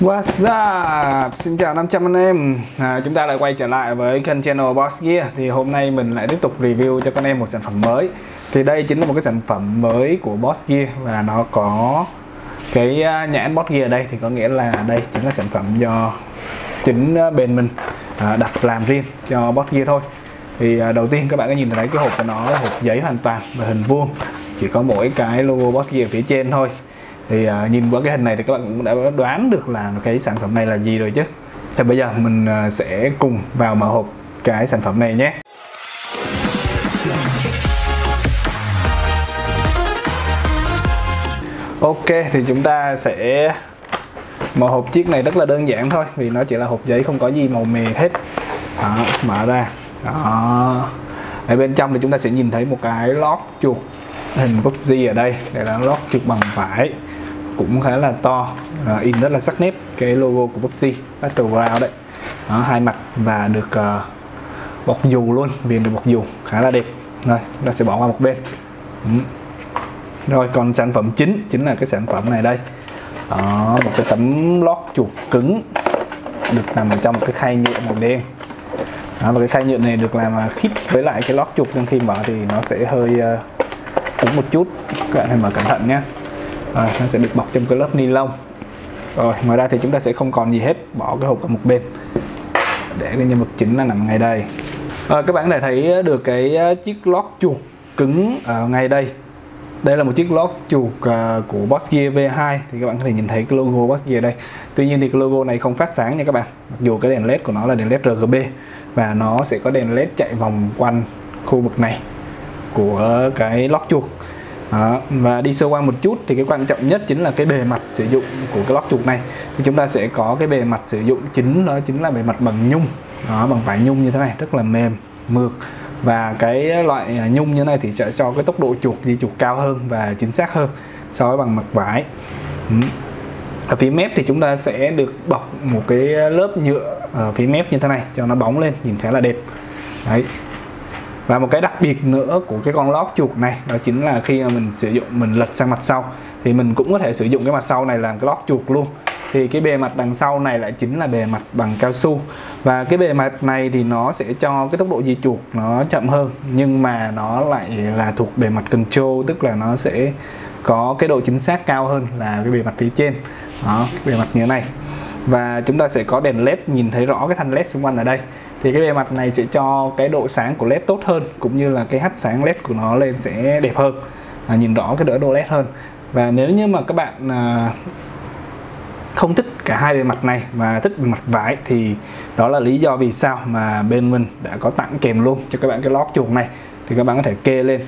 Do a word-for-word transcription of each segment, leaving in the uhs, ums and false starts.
What's up? Xin chào năm trăm anh em. à, Chúng ta lại quay trở lại với kênh channel BossGear. Thì hôm nay mình lại tiếp tục review cho các anh em một sản phẩm mới. Thì đây chính là một cái sản phẩm mới của BossGear. Và nó có cái nhãn BossGear ở đây. Thì có nghĩa là đây chính là sản phẩm do chính bên mình đặt làm riêng cho BossGear thôi. Thì đầu tiên các bạn có nhìn thấy cái hộp của nó là hộp giấy hoàn toàn và hình vuông. Chỉ có mỗi cái logo BossGear phía trên thôi. Thì uh, nhìn qua cái hình này thì các bạn cũng đã đoán được là cái sản phẩm này là gì rồi chứ. Thì bây giờ mình uh, sẽ cùng vào mở hộp cái sản phẩm này nhé. Ok, thì chúng ta sẽ mở hộp chiếc này rất là đơn giản thôi. Vì nó chỉ là hộp giấy không có gì màu mè hết. Đó, mở ra. Đó. Ở bên trong thì chúng ta sẽ nhìn thấy một cái lót chuột hình pê u bê giê ở đây. Đây là lót chuột bằng vải, cũng khá là to, uh, in rất là sắc nét cái logo của pê u bê giê Battleground đấy. Đó, hai mặt và được uh, bọc dù luôn, viền được bọc dù khá là đẹp. Rồi, chúng ta sẽ bỏ qua một bên. ừ. Rồi, còn sản phẩm chính chính là cái sản phẩm này đây. Đó, một cái tấm lót chuột cứng được nằm trong một cái khay nhựa màu đen. Đó, và cái khay nhựa này được làm khít với lại cái lót chuột, nên khi mở thì nó sẽ hơi cứng uh, một chút. Các bạn hãy mở cẩn thận nhé. Rồi, nó sẽ được bọc trong cái lớp ni lông. Rồi, ngoài ra thì chúng ta sẽ không còn gì hết. Bỏ cái hộp ở một bên. Để cái nhân vật chính là nằm ngay đây. Rồi, các bạn đã thấy được cái chiếc lót chuột cứng ở ngay đây. Đây là một chiếc lót chuột của BossGear vê hai. Thì các bạn có thể nhìn thấy cái logo BossGear đây. Tuy nhiên thì cái logo này không phát sáng nha các bạn. Mặc dù cái đèn led của nó là đèn led rờ giê bê. Và nó sẽ có đèn led chạy vòng quanh khu vực này của cái lót chuột. Đó, và đi sơ qua một chút thì cái quan trọng nhất chính là cái bề mặt sử dụng của cái lót chuột này. Thì chúng ta sẽ có cái bề mặt sử dụng chính, đó chính là bề mặt bằng nhung. Đó, bằng vải nhung như thế này, rất là mềm, mượt. Và cái loại nhung như thế này thì sẽ cho cái tốc độ chuột di chuột cao hơn và chính xác hơn so với bằng mặt vải. ừ. Ở phía mép thì chúng ta sẽ được bọc một cái lớp nhựa ở phía mép như thế này cho nó bóng lên, nhìn khá là đẹp. Đấy. Và một cái đặc biệt nữa của cái con lót chuột này, đó chính là khi mà mình sử dụng, mình lật sang mặt sau thì mình cũng có thể sử dụng cái mặt sau này làm cái lót chuột luôn. Thì cái bề mặt đằng sau này lại chính là bề mặt bằng cao su. Và cái bề mặt này thì nó sẽ cho cái tốc độ di chuột nó chậm hơn, nhưng mà nó lại là thuộc bề mặt control, tức là nó sẽ có cái độ chính xác cao hơn là cái bề mặt phía trên. Đó, bề mặt như thế này. Và chúng ta sẽ có đèn led, nhìn thấy rõ cái thanh led xung quanh ở đây. Thì cái bề mặt này sẽ cho cái độ sáng của led tốt hơn, cũng như là cái hắt sáng led của nó lên sẽ đẹp hơn, à, nhìn rõ cái đỡ độ led hơn. Và nếu như mà các bạn à, không thích cả hai bề mặt này mà thích bề mặt vải thì đó là lý do vì sao mà bên mình đã có tặng kèm luôn cho các bạn cái lót chuột này. Thì các bạn có thể kê lên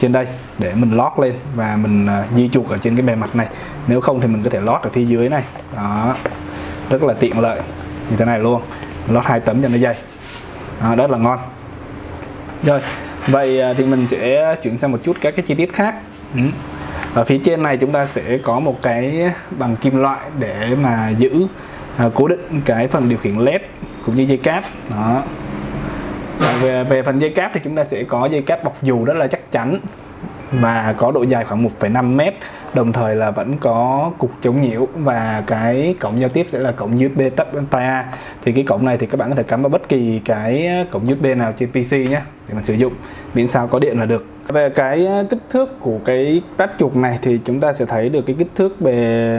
trên đây để mình lót lên và mình à, di chuột ở trên cái bề mặt này. Nếu không thì mình có thể lót ở phía dưới này. Đó, rất là tiện lợi như thế này luôn, lót hai tấm cho nó dày. Đó, rất là ngon. Rồi, vậy thì mình sẽ chuyển sang một chút các cái chi tiết khác. ừ. Ở phía trên này chúng ta sẽ có một cái bằng kim loại để mà giữ à, cố định cái phần điều khiển led cũng như dây cáp. Đó. Về, về phần dây cáp thì chúng ta sẽ có dây cáp bọc dù rất là chắc chắn và có độ dài khoảng một phẩy năm mét. Đồng thời là vẫn có cục chống nhiễu và cái cổng giao tiếp sẽ là cổng u ét bê Type A. Thì cái cổng này thì các bạn có thể cắm vào bất kỳ cái cổng u ét bê nào trên pê xê nhé, để mình sử dụng, miễn sao có điện là được. Về cái kích thước của cái pad chuột này thì chúng ta sẽ thấy được cái kích thước bề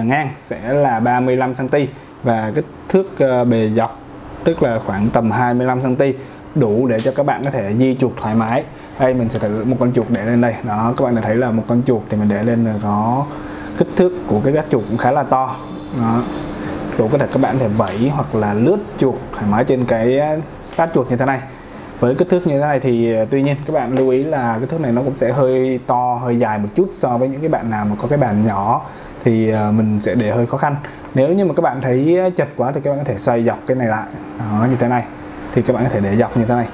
ngang sẽ là ba mươi lăm xăng-ti-mét và kích thước bề dọc tức là khoảng tầm hai mươi lăm xăng-ti-mét, đủ để cho các bạn có thể di chuột thoải mái. Đây mình sẽ thử một con chuột để lên đây. Đó, các bạn đã thấy là một con chuột thì mình để lên là có kích thước của cái gác chuột cũng khá là to. Đó, đủ có thể các bạn có thể vẩy hoặc là lướt chuột thoải mái trên cái gác chuột như thế này. Với kích thước như thế này thì tuy nhiên các bạn lưu ý là kích thước này nó cũng sẽ hơi to, hơi dài một chút so với những cái bạn nào mà có cái bàn nhỏ thì mình sẽ để hơi khó khăn. Nếu như mà các bạn thấy chật quá thì các bạn có thể xoay dọc cái này lại. Đó, như thế này thì các bạn có thể để dọc như thế này.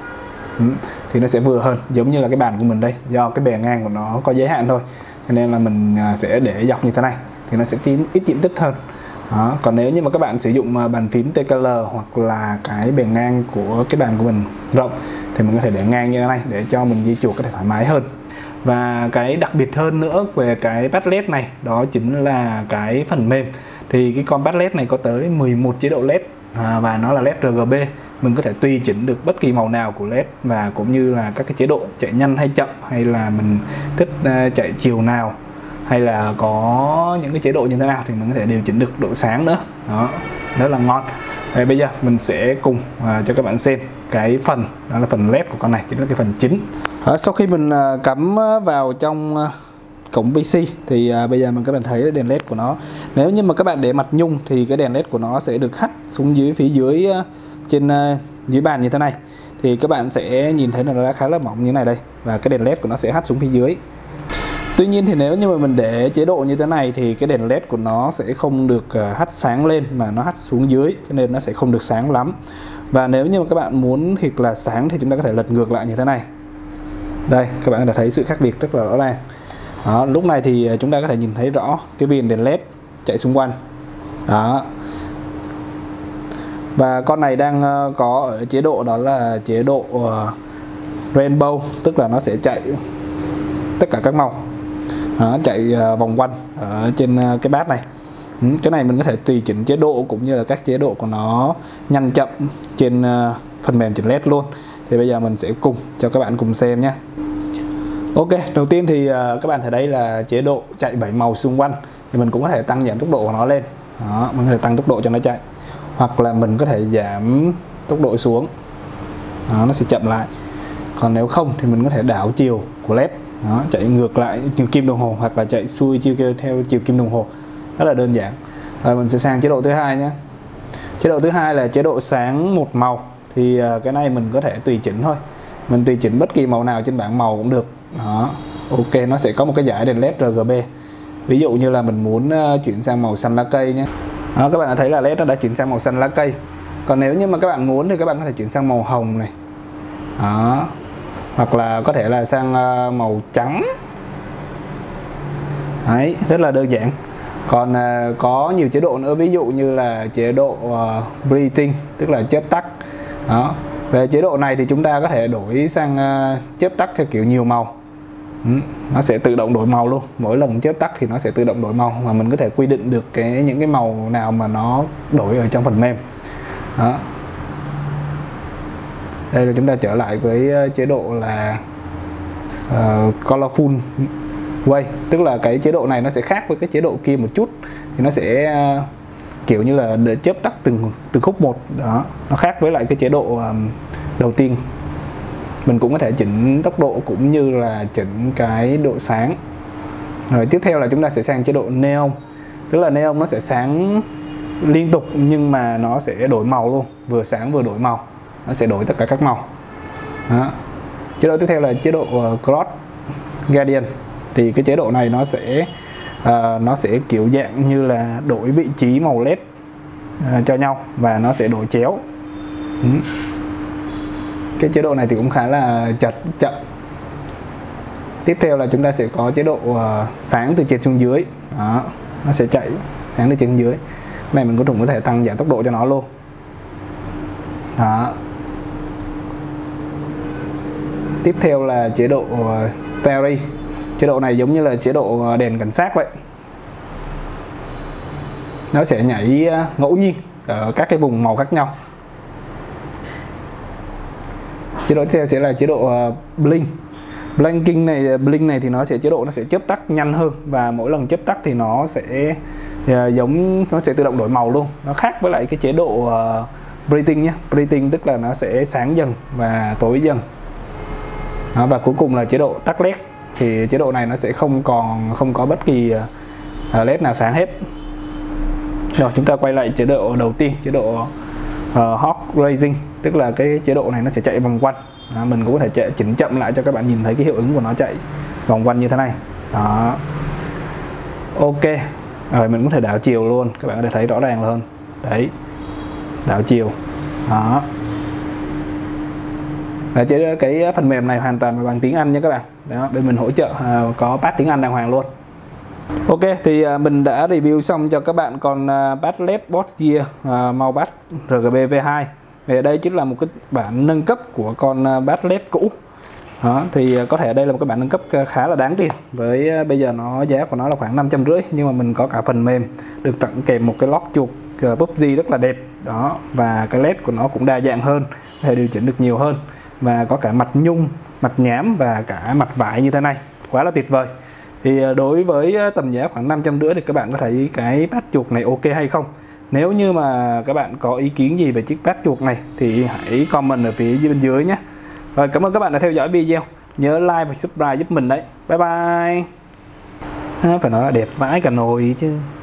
ừ. Thì nó sẽ vừa hơn, giống như là cái bàn của mình đây. Do cái bề ngang của nó có giới hạn thôi, cho nên là mình sẽ để dọc như thế này thì nó sẽ chiếm ít diện tích hơn. Đó. Còn nếu như mà các bạn sử dụng bàn phím tê ca lờ hoặc là cái bề ngang của cái bàn của mình rộng thì mình có thể để ngang như thế này để cho mình di chuột có thể thoải mái hơn. Và cái đặc biệt hơn nữa về cái pad led này đó chính là cái phần mềm. Thì cái combat led này có tới mười một chế độ led, à, và nó là led R G B. Mình có thể tùy chỉnh được bất kỳ màu nào của led, và cũng như là các cái chế độ chạy nhanh hay chậm, hay là mình thích uh, chạy chiều nào, hay là có những cái chế độ như thế nào thì mình có thể điều chỉnh được độ sáng nữa. Đó, rất là ngon. Đây, bây giờ mình sẽ cùng uh, cho các bạn xem cái phần, đó là phần led của con này, chính là cái phần chính. Ở, sau khi mình uh, cắm vào trong uh, cổng pê xê thì à, bây giờ mình các bạn thấy đèn led của nó. Nếu như mà các bạn để mặt nhung thì cái đèn led của nó sẽ được hắt xuống dưới phía dưới trên dưới bàn như thế này. Thì các bạn sẽ nhìn thấy là nó đã khá là mỏng như này đây, và cái đèn led của nó sẽ hắt xuống phía dưới. Tuy nhiên thì nếu như mà mình để chế độ như thế này thì cái đèn led của nó sẽ không được hắt sáng lên mà nó hắt xuống dưới, cho nên nó sẽ không được sáng lắm. Và nếu như mà các bạn muốn thiệt là sáng thì chúng ta có thể lật ngược lại như thế này. Đây, các bạn đã thấy sự khác biệt rất là rõ ràng. Đó, lúc này thì chúng ta có thể nhìn thấy rõ cái viền đèn led chạy xung quanh. Đó. Và con này đang có ở chế độ đó là chế độ Rainbow, tức là nó sẽ chạy tất cả các màu. Đó, chạy vòng quanh ở trên cái bát này. Cái này mình có thể tùy chỉnh chế độ cũng như là các chế độ của nó nhanh chậm trên phần mềm chỉnh led luôn. Thì bây giờ mình sẽ cùng cho các bạn cùng xem nhé. Ok, đầu tiên thì uh, các bạn thấy đây là chế độ chạy bảy màu xung quanh. Thì mình cũng có thể tăng giảm tốc độ của nó lên. Đó, mình có thể tăng tốc độ cho nó chạy, hoặc là mình có thể giảm tốc độ xuống. Đó, nó sẽ chậm lại. Còn nếu không thì mình có thể đảo chiều của led. Đó, chạy ngược lại chiều kim đồng hồ, hoặc là chạy xuôi chiều theo chiều kim đồng hồ. Rất là đơn giản. Rồi mình sẽ sang chế độ thứ hai nhé. Chế độ thứ hai là chế độ sáng một màu. Thì uh, cái này mình có thể tùy chỉnh thôi. Mình tùy chỉnh bất kỳ màu nào trên bảng màu cũng được. Đó, ok, nó sẽ có một cái dải đèn led R G B. Ví dụ như là mình muốn chuyển sang màu xanh lá cây nhé. Đó, các bạn đã thấy là led nó đã chuyển sang màu xanh lá cây. Còn nếu như mà các bạn muốn thì các bạn có thể chuyển sang màu hồng này. Đó, hoặc là có thể là sang màu trắng. Đấy, rất là đơn giản. Còn có nhiều chế độ nữa, ví dụ như là chế độ breathing, tức là chớp tắt. Đó, về chế độ này thì chúng ta có thể đổi sang chớp tắt theo kiểu nhiều màu. Ừ, nó sẽ tự động đổi màu luôn. Mỗi lần chớp tắt thì nó sẽ tự động đổi màu, mà mình có thể quy định được cái những cái màu nào mà nó đổi ở trong phần mềm. Đó. Đây là chúng ta trở lại với chế độ là uh, colorful way, tức là cái chế độ này nó sẽ khác với cái chế độ kia một chút, thì nó sẽ uh, kiểu như là để chớp tắt từng từng khúc một. Đó, nó khác với lại cái chế độ um, đầu tiên. Mình cũng có thể chỉnh tốc độ cũng như là chỉnh cái độ sáng. Rồi tiếp theo là chúng ta sẽ sang chế độ neon, tức là neon nó sẽ sáng liên tục nhưng mà nó sẽ đổi màu luôn, vừa sáng vừa đổi màu, nó sẽ đổi tất cả các màu. Đó. Chế độ tiếp theo là chế độ uh, Cloud Guardian, thì cái chế độ này nó sẽ À, nó sẽ kiểu dạng như là đổi vị trí màu led à, cho nhau, và nó sẽ đổi chéo. Ừ. Cái chế độ này thì cũng khá là chật chậm. Tiếp theo là chúng ta sẽ có chế độ uh, sáng từ trên xuống dưới. Đó, nó sẽ chạy sáng từ trên xuống dưới. Cái này mình cũng có thể tăng giảm tốc độ cho nó luôn. Đó. Tiếp theo là chế độ uh, Starry. Chế độ này giống như là chế độ đèn cảnh sát vậy. Nó sẽ nhảy ngẫu nhiên ở các cái vùng màu khác nhau. Chế độ tiếp theo sẽ là chế độ blink. Blinking này, blink này thì nó sẽ chế độ nó sẽ chớp tắt nhanh hơn, và mỗi lần chớp tắt thì nó sẽ giống nó sẽ tự động đổi màu luôn. Nó khác với lại cái chế độ breathing nhé. Breathing tức là nó sẽ sáng dần và tối dần. Đó, và cuối cùng là chế độ tắt led. Thì chế độ này nó sẽ không còn không có bất kỳ led nào sáng hết. Rồi chúng ta quay lại chế độ đầu tiên, chế độ uh, hot racing, tức là cái chế độ này nó sẽ chạy vòng quanh. Đó, mình cũng có thể chạy, chỉnh chậm lại cho các bạn nhìn thấy cái hiệu ứng của nó chạy vòng quanh như thế này. Đó. Ok, rồi mình có thể đảo chiều luôn, các bạn có thể thấy rõ ràng hơn. Đấy, đảo chiều. Đó. Và chế cái phần mềm này hoàn toàn bằng tiếng Anh nha các bạn. Đó, bên mình hỗ trợ uh, có patch tiếng Anh đàng hoàng luôn. Ok, thì uh, mình đã review xong cho các bạn con uh, patch led BossGear uh, Maupad R G B V hai. Thì đây chính là một cái bản nâng cấp của con uh, patch led cũ. Đó, thì có thể đây là một cái bản nâng cấp khá là đáng tiền, với bây giờ nó giá của nó là khoảng năm trăm rưỡi, nhưng mà mình có cả phần mềm được tặng kèm một cái lót chuột pê u bê giê rất là đẹp đó, và cái led của nó cũng đa dạng hơn, có thể điều chỉnh được nhiều hơn, và có cả mặt nhung, mặt nhám và cả mặt vải như thế này, quá là tuyệt vời. Thì đối với tầm giá khoảng năm trăm rưỡi thì các bạn có thấy cái bát chuột này ok hay không? Nếu như mà các bạn có ý kiến gì về chiếc bát chuột này thì hãy comment ở phía bên dưới nhé. Rồi, cảm ơn các bạn đã theo dõi video, nhớ like và subscribe giúp mình đấy. Bye bye. À, phải nói là đẹp vãi cả nồi chứ.